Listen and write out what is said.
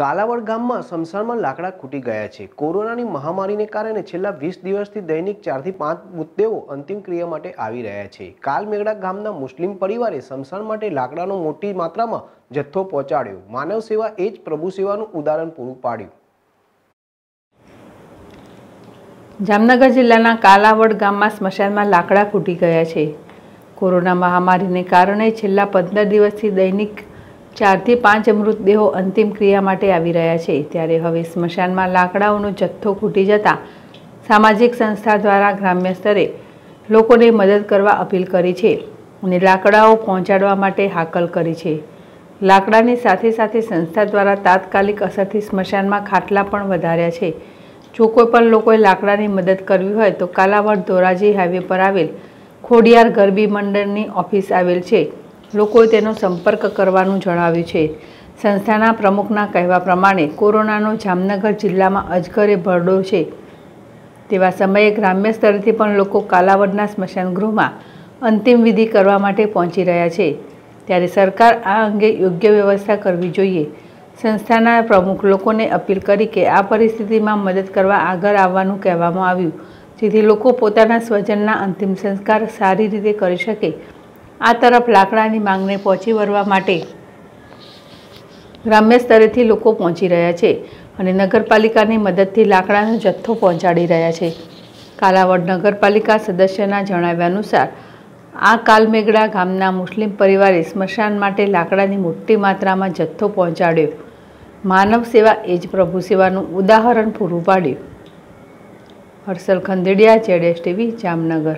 કાલાવડ ગામમાં સ્મશાનમાં લાકડા ખૂટી ગયા છે। કોરોનાની મહામારીને કારણે છેલ્લા 20 દિવસથી દૈનિક 4 થી 5 મૃતદેહો અંતિમ ક્રિયા માટે આવી રહ્યા છે। કાલમેઘડા ગામના મુસ્લિમ પરિવારે સ્મશાન માટે લાકડાનો મોટી માત્રામાં જથ્થો પહોંચાડ્યો। માનવ સેવા એ જ પ્રભુ સેવાનું ઉદાહરણ પૂરું પાડ્યું। જામનગર જિલ્લાના કાલાવડ ગામમાં સ્મશાનમાં લાકડા ખૂટી ગયા છે। કોરોના મહામારીને કારણે છેલ્લા 15 દિવસથી દૈનિક 4 થી 5 મૃતદેહો અંતિમ ક્રિયા માટે આવી રહ્યા છે। ત્યારે હવે સ્મશાનમાં લાકડાઓનો જથ્થો ખૂટી જતા સામાજિક સંસ્થા દ્વારા ગ્રામ્ય સ્તરે લોકોને મદદ કરવા અપીલ કરી છે અને લાકડાઓ પહોંચાડવા માટે હાકલ કરી છે। લાકડાની સાથે સાથે સંસ્થા દ્વારા તાત્કાલિક અસરથી સ્મશાનમાં ખાટલા પણ વધાર્યા છે। જો કોઈ પણ લોકોએ લાકડાની મદદ કરવી હોય તો કાલાવડ ધોરાજી હાઈવે પર આવેલ ખોડિયાર ગરબી મંડળની ઓફિસ આવેલ છે। લોકોએ તેનો સંપર્ક કરવાનું જણાવ્યું છે। સંસ્થાના પ્રમુખના કહેવા પ્રમાણે કોરોનાનો જામનગર જિલ્લામાં અજગરે ભરડો છે। તેવા સમયે ગ્રામ્ય સ્તરથી પણ લોકો કાલાવડના સ્મશાન ગૃહમાં અંતિમ વિધિ કરવા માટે પહોંચી રહ્યા છે। ત્યારે સરકાર આ અંગે યોગ્ય વ્યવસ્થા કરવી જોઈએ। સંસ્થાના પ્રમુખ લોકોને અપીલ કરી કે આ પરિસ્થિતિમાં મદદ કરવા આગળ આવવાનું કહેવામાં આવ્યું, જેથી લોકો પોતાના સ્વજનના અંતિમ સંસ્કાર સારી રીતે કરી શકે। आ तरफ लाकड़ानी मांगने पहोंची वळवा माटे ग्राम्य स्तरेथी लोको पहोंची रह्या छे अने नगरपालिकानी मददथी लाकड़ानो जथ्थो पहोंचाडी रह्या छे। कालावड नगरपालिका सदस्यना जणाव्या अनुसार आ कालमेघड़ा गामना मुस्लिम परिवारे स्मशान माटे लाकड़ानी मोटी मात्रामां जथ्थो पहोंचाड्यो। मानव सेवा ए ज प्रभु सेवानुं उदाहरण पूरुं पाड्युं। हर्षल खंडेड़िया ZSTV जामनगर।